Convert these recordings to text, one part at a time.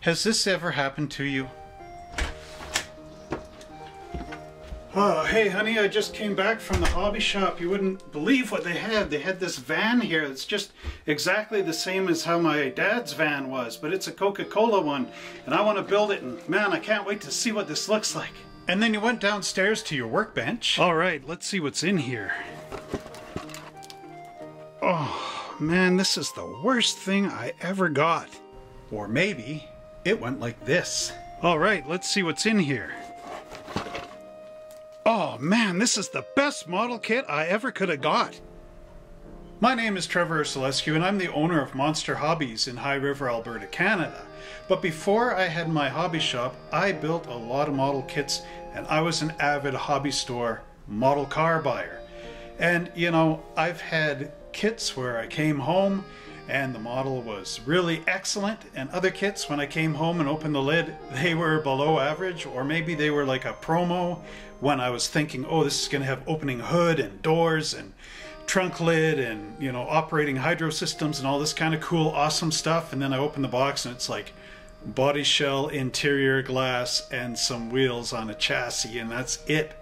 Has this ever happened to you? Oh, hey honey, I just came back from the hobby shop. You wouldn't believe what they had. They had this van here that's just exactly the same as how my dad's van was, but it's a Coca-Cola one, and I want to build it, and man, I can't wait to see what this looks like. And then you went downstairs to your workbench. All right, let's see what's in here. Oh man, this is the worst thing I ever got. Or maybe it went like this. All right, let's see what's in here. Oh man, this is the best model kit I ever could have got. My name is Trevor Ursulescu, and I'm the owner of Monster Hobbies in High River, Alberta, Canada. But before I had my hobby shop, I built a lot of model kits, and I was an avid hobby store model car buyer. And you know, I've had kits where I came home and the model was really excellent, and other kits when I came home and opened the lid, they were below average, or maybe they were like a promo when I was thinking, oh, this is going to have opening hood and doors and trunk lid and, you know, operating hydro systems and all this kind of cool awesome stuff. And then I open the box and it's like body shell, interior glass, and some wheels on a chassis, and that's it.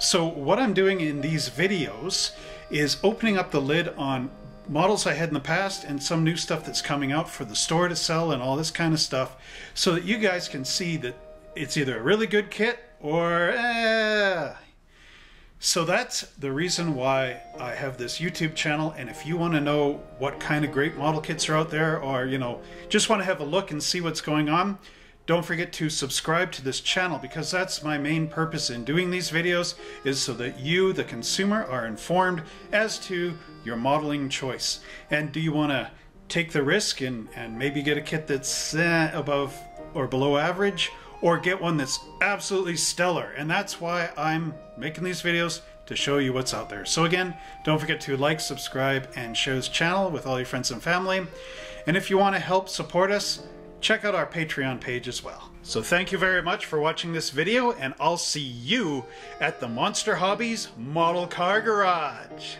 So what I'm doing in these videos is opening up the lid on models I had in the past and some new stuff that's coming out for the store to sell and all this kind of stuff, so that you guys can see that it's either a really good kit or So that's the reason why I have this YouTube channel. And if you want to know what kind of great model kits are out there, or you know, just want to have a look and see what's going on, don't forget to subscribe to this channel, because that's my main purpose in doing these videos, is so that you, the consumer, are informed as to your modeling choice. And do you want to take the risk and maybe get a kit that's above or below average, or get one that's absolutely stellar? And that's why I'm making these videos, to show you what's out there. So again, don't forget to like, subscribe, and share this channel with all your friends and family. And if you want to help support us, check out our Patreon page as well. So thank you very much for watching this video, and I'll see you at the Monster Hobbies Model Car Garage.